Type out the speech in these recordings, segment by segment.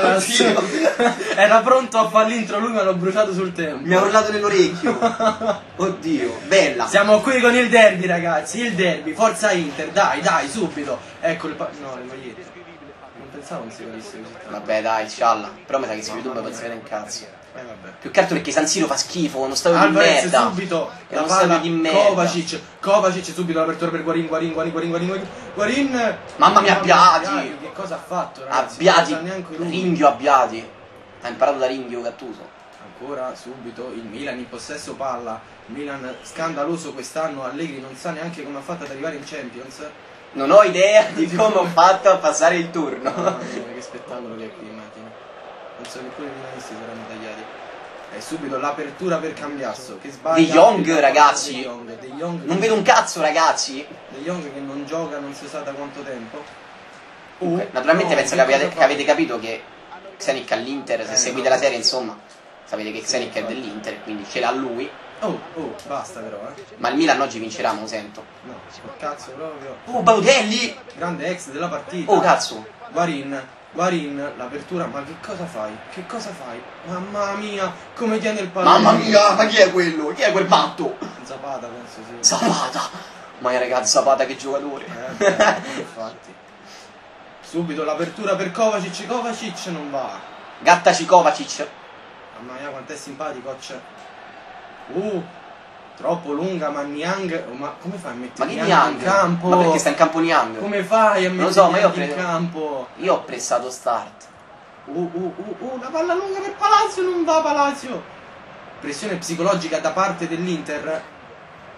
Carlos. Era pronto a fare l'intro, lui mi hanno bruciato sul tempo. Mi ha urlato nell'orecchio. Oddio, bella. Siamo qui con il derby, ragazzi. Il derby, forza Inter, dai, dai, subito. Ecco il no, le magliette. Non pensavo che si vedesse così tanto. Vabbè, dai, scialla. Però mi sa che su YouTube non pensi un cazzo. Vabbè. Più che altro perché San Siro fa schifo, uno stadio Alvarez di merda. Subito la palla di merda. Kovacic subito l'apertura per Guarin. Mamma mia, Abbiati. Che cosa ha fatto, ragazzi? Abbiati, Ringhio Abbiati. Ha imparato da Ringhio Gattuso. Ancora subito il Milan in possesso palla. Milan scandaloso quest'anno, Allegri non sa neanche come ha fatto ad arrivare in Champions. Non ho idea di come ho fatto a passare il turno. Mamma mia, che spettacolo che è qui in mattina. Penso che pure i milanisti saranno tagliati. E subito l'apertura per Cambiasso che sbaglia. De Jong, ragazzi. De Jong non vedo un cazzo, ragazzi. De Jong che non gioca, non si sa da quanto tempo. Naturalmente no, penso che avete capito che Xenic all'Inter, se seguite la serie, insomma, sapete che Xenic è dell'Inter, quindi ce l'ha lui. Basta però, Ma il Milan oggi vincerà, me lo sento. No, cazzo proprio. Balotelli! Grande ex della partita. Cazzo. Guarin, l'apertura, ma che cosa fai? Mamma mia, come tiene il pallone? Mamma mia, ma chi è quello? Chi è quel patto? Zapata, penso sì. Zapata! Ma ragazzi, Zapata che giocatore! Infatti. Subito l'apertura per Kovacic, Kovacic non va. Gattaci Kovacic! Mamma mia, quanto è simpatico, c'è. Troppo lunga, ma Niang. Ma come fai a mettere Niang in campo? Ma perché sta in campo Niang? Come fai a mettere in campo? Io ho pressato start. La palla lunga per Palacio, non va Palacio. Pressione psicologica da parte dell'Inter.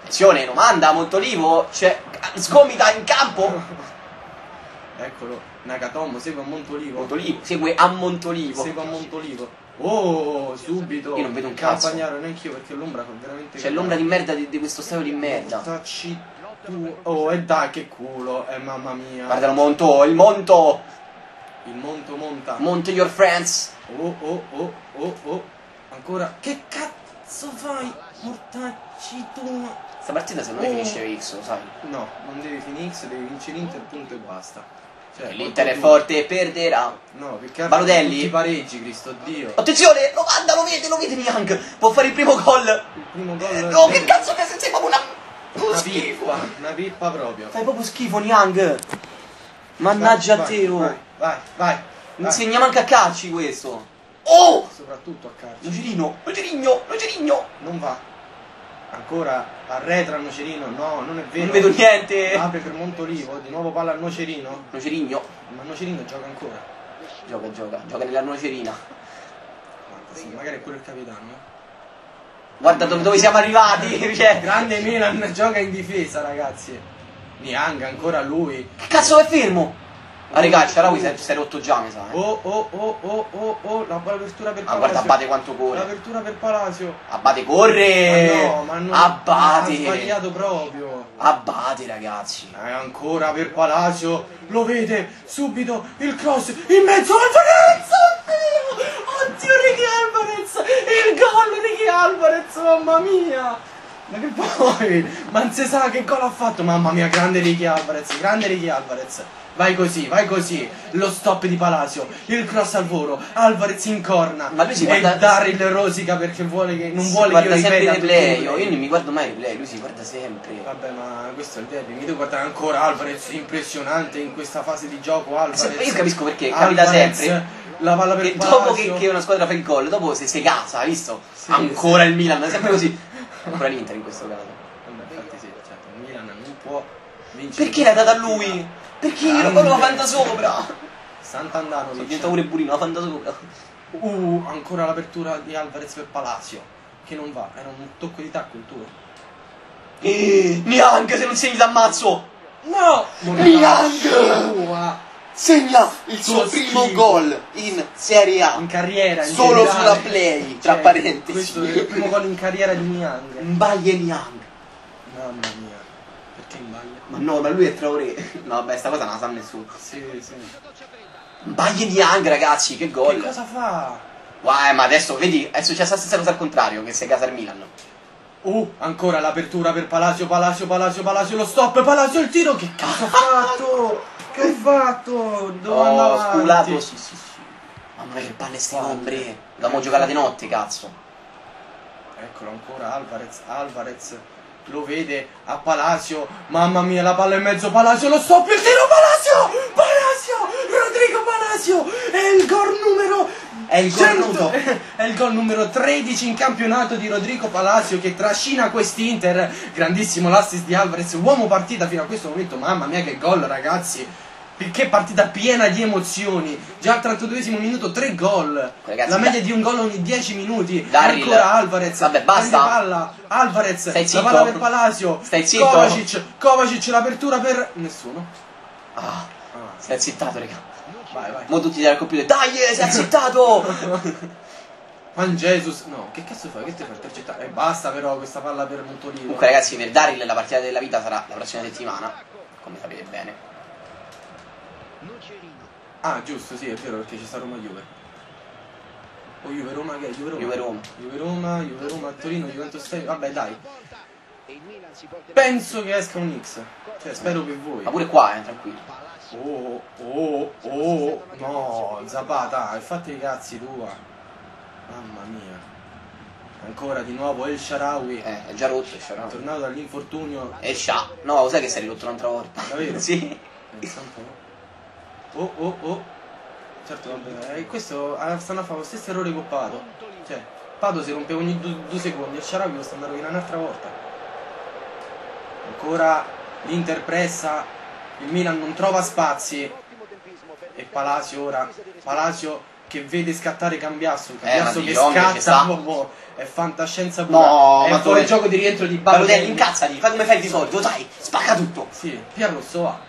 Pressione, non manda Montolivo, cioè sgomita in campo. Eccolo, Nagatomo segue a Montolivo. Segue a Montolivo. Subito. Io non vedo un cazzo. Neanche io perché l'ombra fa veramente. C'è l'ombra di merda di questo stadio di merda. E dai, che culo. Mamma mia. Guarda il Monto, il Monto monta. Monto your friends. Ancora. Che cazzo fai? Mortacci tu. Sta partita se non finisce X, lo sai. No, non devi finire X, devi vincere l'Inter, punto e basta. Cioè, l'Inter è forte e perderà. No, perché Balotelli tutti pareggi, Cristo Dio. Attenzione, lo manda, lo vede Niang. Può fare il primo gol. No, che cazzo, che sei proprio una schifo. Una pippa proprio. Fai proprio schifo, Niang. Mannaggia a te. Vai. Non segna manca a calci questo. Soprattutto a calci. Nocerino. Non va. Ancora arretra Nocerino, no, non è vero. Non vedo niente. Apre per Montolivo, di nuovo palla a Nocerino. Nocerino. Ma Nocerino gioca ancora. Gioca nella Nocerina. Guarda, sì, magari è quello il capitano. Guarda dove siamo arrivati. Cioè. Grande Milan, gioca in difesa, ragazzi. Niang, ancora lui. Che cazzo è fermo? Ma regà, Shaarawy si è rotto già, mi sa. L'apertura per Palacio. Ma guarda Abate quanto corre. L'apertura per Palacio. Abate corre. Ma no. Abate. Ha sbagliato proprio. Abate, ragazzi. Ancora per Palacio. Lo vede subito il cross in mezzo al Firenze. Oddio, Ricky Alvarez. Il gol Ricky Alvarez, mamma mia. Ma che poi? Ma non si sa che gol ha fatto. Mamma mia, grande Ricky Alvarez. Vai così. Lo stop di Palacio. Il cross al volo. Alvarez in corna. Ma lui si guarda. E Darril rosica perché vuole che. Non vuole che io ripeta. Guarda sempre replay. Io non mi guardo mai replay. Lui si guarda sempre. Vabbè, ma questo è il derby. Mi devo guardare ancora Alvarez. Impressionante in questa fase di gioco. Alvarez. Io capisco perché. Capita sempre. La palla per Palacio. Dopo che una squadra fa il gol. Dopo se casa, hai visto? Sì, ancora il Milan. È sempre così. Ancora l'Inter in questo caso. Infatti sì, certo, il Milan non può vincere. Perché l'ha data a lui? Perché io la fanta sopra. Sant'Andano diventa pure Burino, la fanta sopra. Ancora l'apertura di Alvarez per Palacio, che non va, era un tocco di tacco il tuo. Niang, se non segni t'ammazzo. No! Niang! Segna il suo primo gol in Serie A, in carriera, in solo generale. Sulla play, cioè, tra parentesi. Questo è il primo gol in carriera di Niang. Mbaye Niang. Mamma mia, perché Mbaye? Ma no, ma lui è Traoré. No, vabbè, sta cosa non la sa nessuno. Sì. Mbaye Niang, ragazzi, che gol. Che cosa fa? Guai, ma adesso, vedi, è successa la stessa cosa al contrario, che sei casa al Milan. Ancora l'apertura per Palacio, lo stop, Palacio, il tiro, che cazzo ha fatto? Che hai fatto? Dove andava? Sculato, sì. Mamma mia, che palle sti compri. Dobbiamo giocare di notte, cazzo. Eccolo ancora Alvarez. Alvarez lo vede a Palacio. Mamma mia, la palla in mezzo. Palacio lo stoppia. Il tiro. Palacio! Rodrigo Palacio. È il gol numero... È il gol numero 13 in campionato di Rodrigo Palacio, che trascina quest'Inter. Grandissimo l'assist di Alvarez, uomo partita fino a questo momento. Mamma mia che gol, ragazzi. Che partita piena di emozioni. Già al 32esimo minuto 3 gol, ragazzi, la media di un gol ogni 10 minuti. Darril. Ancora Alvarez. Vabbè, basta. Palla. Alvarez. Stai zitto. La palla per Palacio. Stai zitto. Kovacic l'apertura per... Nessuno. Ah, stai zittato, raga. Vai, vai. Mo tutti dal computer. Dai, si è accettato! Juan Jesus. No, che cazzo fai? Che ti fai intercettare? E basta però questa palla per Montolivo. Comunque ragazzi, per Darril la partita della vita sarà la prossima settimana, come sapete bene. Ah, giusto, sì, è vero, perché c'è sta Roma-Juve. O Juve-Roma che è? Juve-Roma. Juve-Roma, Juve-Roma, Torino, Juventus-Stai. Vabbè, dai. Penso che esca un X. Cioè, spero che voi. Ma pure qua, tranquillo. Oh, no, Zapata, fatti i cazzi tua. Mamma mia. Ancora di nuovo El Shaarawy. È già rotto El Shaarawy. È tornato dall'infortunio. El Sha. No, lo sai che si è ridotto un'altra volta. Davvero? Sì. Oh. Certo, vabbè. E questo stanno a fare lo stesso errore con Pato. Cioè, Pato si rompeva ogni 2 secondi. El Shaarawy lo stanno a rovinare un'altra volta. Ancora l'Inter pressa. Il Milan non trova spazi. E Palacio ora. Palacio che vede scattare Cambiasso. Cambiasso che scatta. Che è fantascienza pura. No, è ma fuori gioco di rientro di Balotelli. Incazzati, fai come fai di solito, dai, spacca tutto. Sì, Pierrosso va.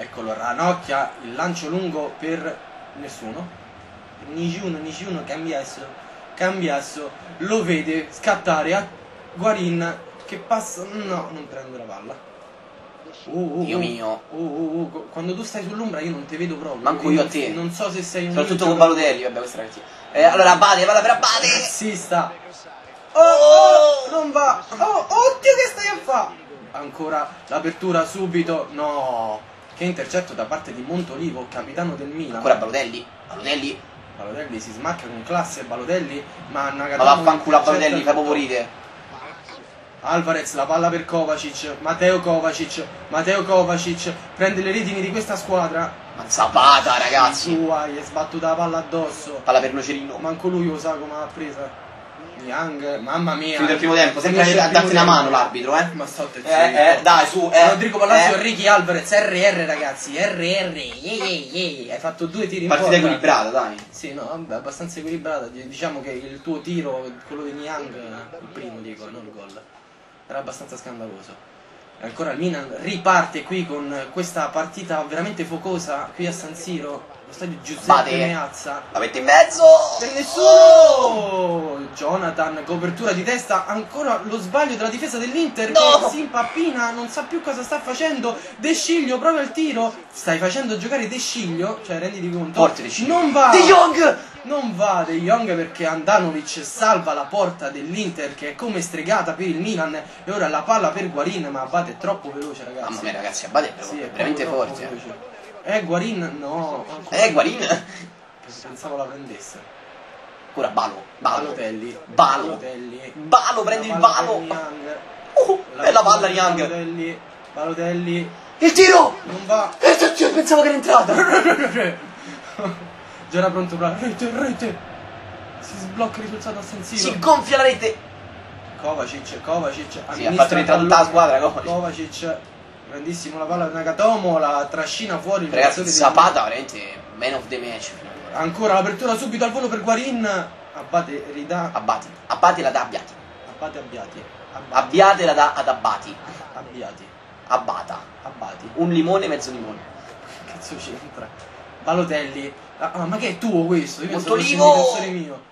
Eccolo, Ranocchia, il lancio lungo per nessuno. Nessuno, Cambiasso. Cambiasso lo vede scattare a Guarin che passa. No, non prende la palla. Dio mio. Quando tu stai sull'ombra io non ti vedo proprio. Manco io a te. Non so se sei un... Soprattutto con Balotelli, vabbè, questa ragazza. Allora Abbiati, vada per Abbiati. Si sta. Oh, non va. Oh, Dio, che stai a fa? Ancora l'apertura subito. No. Che intercetto da parte di Montolivo, capitano del Milan. Ancora Balotelli. Balotelli si smacca con classe. Balotelli. Ma vaffanculo a Balotelli, fai poporite. Alvarez, la palla per Kovacic. Matteo Kovacic prende le redini di questa squadra. Ma Zapata, ragazzi, gli è sbattuta la palla addosso. Palla per Nocerino. Manco lui lo sa come ha presa. Niang, mamma mia. Finito il primo tempo, sempre a darti una mano l'arbitro, eh. Ma sto attento. Dai, su, Rodrigo Palacio, Ricky Alvarez, RR, ragazzi, RR. Hai fatto 2 tiri in porta. Partita equilibrata, dai. Sì, no, vabbè, abbastanza equilibrata. Diciamo che il tuo tiro, quello di Niang, il primo dico, non il gol, era abbastanza scandaloso. E ancora il Milan riparte qui con questa partita veramente focosa qui a San Siro, lo stadio Giuseppe Meazza. La mette in mezzo per nessuno. Jonathan, copertura di testa, ancora lo sbaglio della difesa dell'Inter, no, che si impappina, non sa più cosa sta facendo. De Sciglio prova il tiro. Stai facendo giocare De Sciglio, cioè renditi conto. Porta De Sciglio. Non va. De Jong. Non va De Jong perché Handanović salva la porta dell'Inter che è come stregata per il Milan. E ora la palla per Guarin, ma Abbiati è troppo veloce, ragazzi. Mamma mia, ragazzi, Abbiati è veramente forte. Guarin no. Guarin. Pensavo la prendesse. Ora Balotelli. Prendi il balo. Bella palla Niang. Balotelli. Il tiro! Non va. Pensavo che era entrata. Già era pronto bravo. Rete. Si sblocca il risultato a San Siro. Si gonfia la rete. Kovacic. Sì, ha fatto rientrare tutta la squadra. Kovacic. Grandissimo la palla di Nagatomo, la trascina fuori il ragazzi, Zapata veramente man of the match. Ancora l'apertura subito al volo per Guarin. Abbiati la dà Abbiati. Abbiati la dà ad Abbiati. Abbiati. Un limone e mezzo limone. Che cazzo c'entra? Balotelli. Ah, ma che è tuo questo? Io Montolivo. È mio.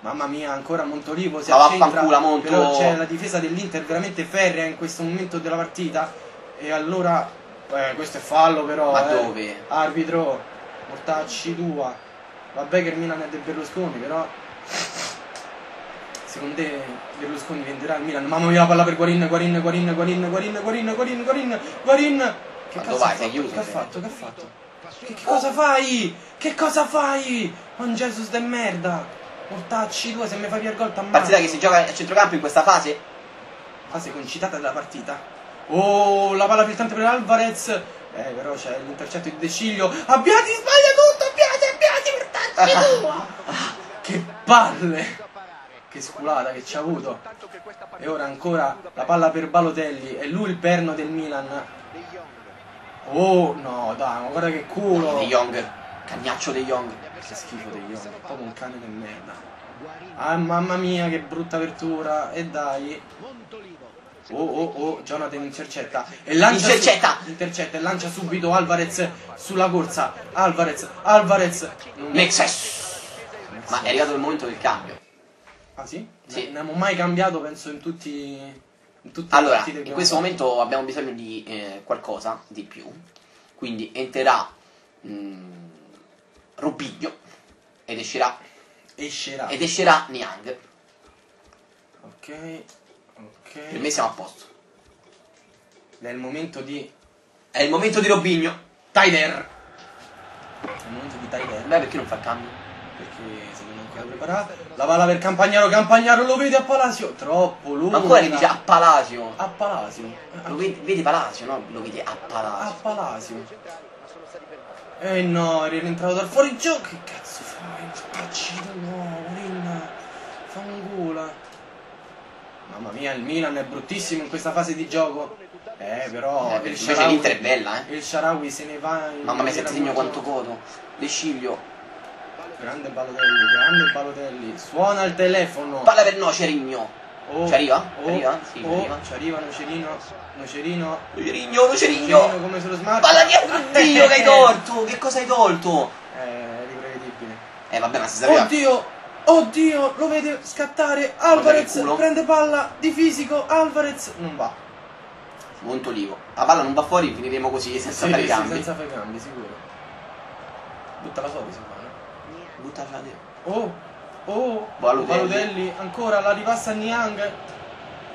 Mamma mia, ancora Montolivo si accentra. Però c'è la difesa dell'Inter veramente ferrea in questo momento della partita. E allora, questo è fallo però. Ma dove? Arbitro, mortacci tua. Vabbè che il Milan è del Berlusconi, però secondo te Berlusconi venderà il Milan? Mamma mia, la palla per Guarin. Che cazzo ha fatto? Che cosa fai? Che cosa fai? Man Jesus de merda. Mortacci tua, se mi fai più gol t'ammazzo. Partita che si gioca a centrocampo in questa fase. Fase concitata della partita. Oh, la palla filtrante per Alvarez. Però c'è l'intercetto di De Sciglio. Abbiati sbaglia tutto. Abbiati, mortacci tua. Che palle. Che sculata che ci ha avuto. E ora ancora la palla per Balotelli. È lui il perno del Milan. Oh no, dai, ma guarda che culo. De Jong, cagnaccio De Jong. Che schifo De Jong, è proprio un cane di merda. Ah, mamma mia, che brutta apertura. E dai. Oh, Jonathan intercetta. E lancia intercetta e lancia subito Alvarez sulla corsa. Alvarez. Mexes. Ma è arrivato il momento del cambio. Ah sì? Sì. Non abbiamo mai cambiato, penso, in tutti... Allora, in questo momento abbiamo bisogno di qualcosa di più. Quindi entrerà Robinho ed escerà Niang. Ok. Per me siamo a posto. È il momento di... È il momento di Robinho. Tyler. È il momento di Tyler. Beh, perché non fa il cambio? Perché secondo me... Preparata. La palla per Campagnaro lo vede a Palacio. Troppo lungo. Ancora che dice a Palacio. Lo vede Palacio, no? Lo vede a Palacio. Eh no, è rientrato dal fuorigioco. Che cazzo fai? Spaccito, no, Guarin. Fangula. Mamma mia, il Milan è bruttissimo in questa fase di gioco. Però il Shaarawy, l'Inter è bella, Il Shaarawy se ne va in... Mamma mia, se ti segno quanto codo. De Sciglio. Grande Balotelli, suona il telefono. Palla per Nocerino. Ci arriva? Sì, ci arriva Nocerino, come se lo smarca. Palla dietro, oddio, che hai tolto? Che cosa hai tolto? Imprevedibile. Vabbè, ma si sapeva. Oddio, lo vede scattare Alvarez, prende palla di fisico, Alvarez non va. Montolivo. La palla non va fuori, finiremo così senza fare i cambi. Senza fare i cambi, sicuro. Butta la sopra, sicuro. Balotelli ancora la ripassa a Niang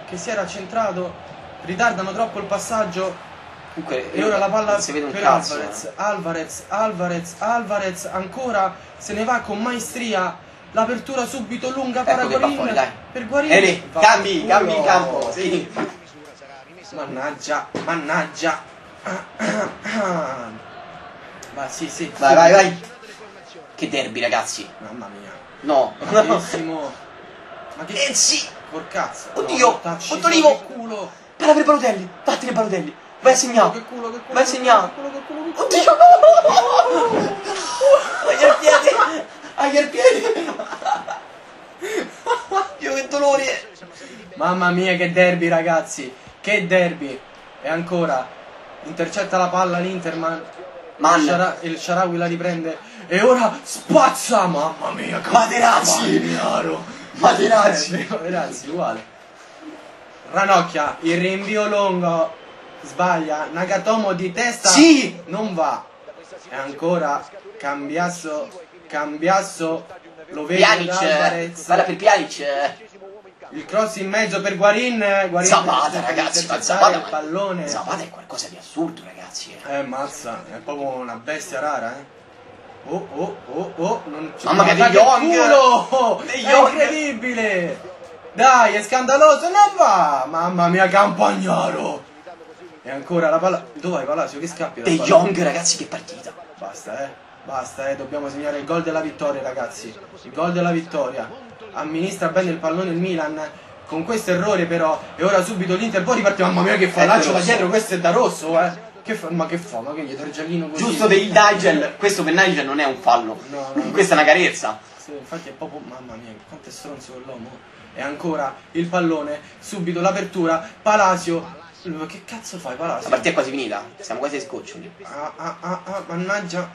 che si era centrato. Ritardano troppo il passaggio. Dunque, e ora la palla per Alvarez. Alvarez ancora se ne va con maestria. L'apertura subito lunga per Guarin. Cambi in campo. Sì. Mannaggia. Vai. Che derby, ragazzi. Mamma mia. No. Bellissimo. Ma che... sì. Porcazzo. Oddio. Montolivo. Che culo. Parla per Balotelli. Vattene Balotelli. Vai a segnare. Che culo. Vai a segnare. Oddio. No. Agli piedi. Dio, che dolore. Mamma mia, che derby, ragazzi. Che derby. E ancora. Intercetta la palla l'Inter, il Shaarawy la riprende e ora spazza, mamma mia, Materazzi uguale. Ranocchia, il rinvio lungo, sbaglia, Nagatomo di testa, sì, non va. E ancora Cambiasso lo vede Pjanić, guarda per Pjanić. Il cross in mezzo per Guarin. Zapata, ragazzi, il pallone. Zapata è qualcosa di assurdo, ragazzi. Mazza, è proprio una bestia rara, non c'è. Mamma mia, De Jong! È incredibile! Dai, è scandaloso, non va! Mamma mia, Campagnaro! E ancora la palla. Dov'è Palacio? Che scappi? De Jong, ragazzi, che partita! Basta, dobbiamo segnare il gol della vittoria, ragazzi. Il gol della vittoria. Amministra bene il pallone il Milan con questo errore, però. E ora subito l'Inter può ripartire. Mamma mia, che fa, lancio da dietro, questo è da rosso, che fa, ma che gli il giallino così. Giusto per il Nigel. Questo per Nigel non è un fallo, no. Questa è una carezza, sì, infatti è proprio. Mamma mia, quanto è stronzo quell'uomo. E ancora il pallone, subito l'apertura, Palacio. Che cazzo fai, Palacio? La partita è quasi finita, siamo quasi ai scoccioli. Mannaggia.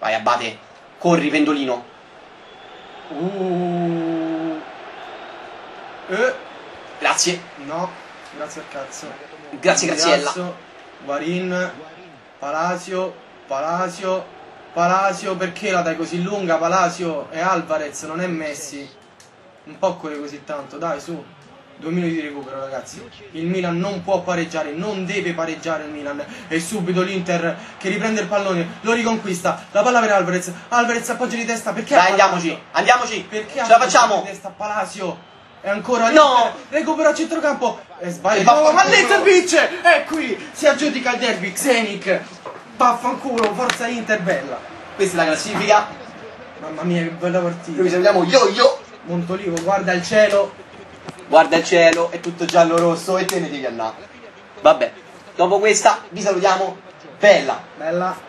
Vai, Abate, corri, pendolino. Grazie. No, grazie al cazzo. Grazie Graziella. Guarin. Palacio, perché la dai così lunga? Palacio è Alvarez, non è Messi. Non può correre così tanto, dai, su. 2 minuti di recupero, ragazzi. Il Milan non può pareggiare, non deve pareggiare il Milan. E subito l'Inter che riprende il pallone, lo riconquista. La palla per Alvarez. Alvarez appoggia di testa, perché? Dai, andiamoci, andiamoci. Perché ce la facciamo? Di testa Palacio. E ancora no, recupera a centrocampo e sbaglia. Ma l'Inter vince! È qui, si aggiudica il derby Xenic. Vaffanculo, forza Inter, bella. Questa è la classifica. Mamma mia, che bella partita. Noi salutiamo yo. Montolivo guarda il cielo. Guarda il cielo, è tutto giallo-rosso e te ne devi andare. Vabbè, dopo questa vi salutiamo. Bella. Bella.